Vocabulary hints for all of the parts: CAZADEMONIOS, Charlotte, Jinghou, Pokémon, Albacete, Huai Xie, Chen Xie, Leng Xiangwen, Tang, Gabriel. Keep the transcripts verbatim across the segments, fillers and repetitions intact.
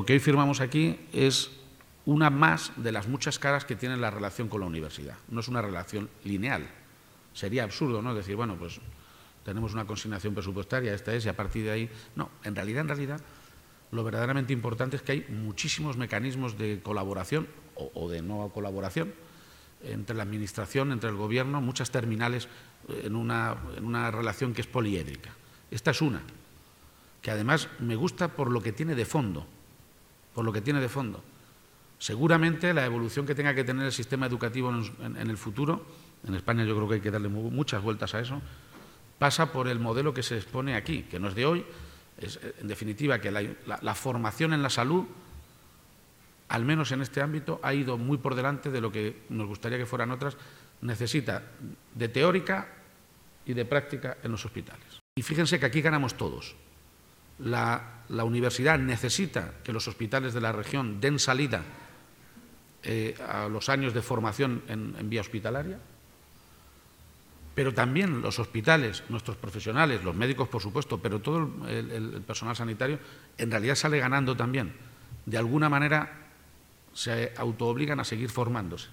lo que hoy firmamos aquí es una más de las muchas caras que tiene la relación con la universidad. No es una relación lineal. Sería absurdo, ¿no?, decir, bueno, pues tenemos una consignación presupuestaria, esta es, y a partir de ahí... No, en realidad, en realidad, lo verdaderamente importante es que hay muchísimos mecanismos de colaboración o, o de no colaboración entre la Administración, entre el Gobierno, muchas terminales en una, en una relación que es poliédrica. Esta es una, que además me gusta por lo que tiene de fondo, por lo que tiene de fondo. Seguramente la evolución que tenga que tener el sistema educativo en, en, en el futuro, en España yo creo que hay que darle mu- muchas vueltas a eso, pasa por el modelo que se expone aquí, que no es de hoy, es en definitiva que la, la, la formación en la salud, al menos en este ámbito, ha ido muy por delante de lo que nos gustaría que fueran otras, necesita de teórica y de práctica en los hospitales. Y fíjense que aquí ganamos todos. La, la universidad necesita que los hospitales de la región den salida eh, a los años de formación en, en vía hospitalaria, pero también los hospitales, nuestros profesionales, los médicos, por supuesto, pero todo el, el, el personal sanitario, en realidad sale ganando también. De alguna manera se autoobligan a seguir formándose,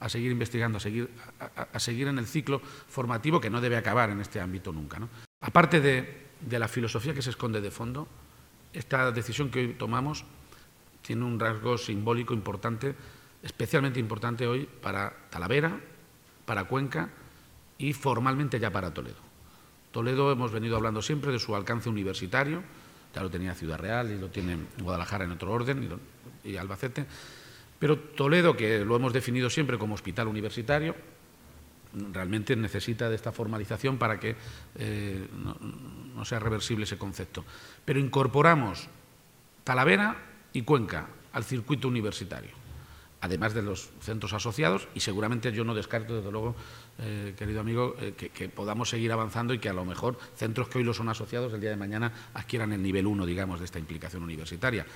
a seguir investigando, a seguir, a, a seguir en el ciclo formativo que no debe acabar en este ámbito nunca, ¿no? Aparte de, de la filosofía que se esconde de fondo, esta decisión que hoy tomamos tiene un rasgo simbólico importante, especialmente importante hoy para Talavera, para Cuenca y formalmente ya para Toledo. Toledo hemos venido hablando siempre de su alcance universitario, ya lo tenía Ciudad Real y lo tiene Guadalajara en otro orden y, lo, y Albacete, pero Toledo, que lo hemos definido siempre como hospital universitario, realmente necesita de esta formalización para que eh, no, no sea reversible ese concepto. Pero incorporamos Talavera y Cuenca al circuito universitario, además de los centros asociados, y seguramente yo no descarto, desde luego, eh, querido amigo, eh, que, que podamos seguir avanzando y que a lo mejor centros que hoy lo son asociados el día de mañana adquieran el nivel uno, digamos, de esta implicación universitaria.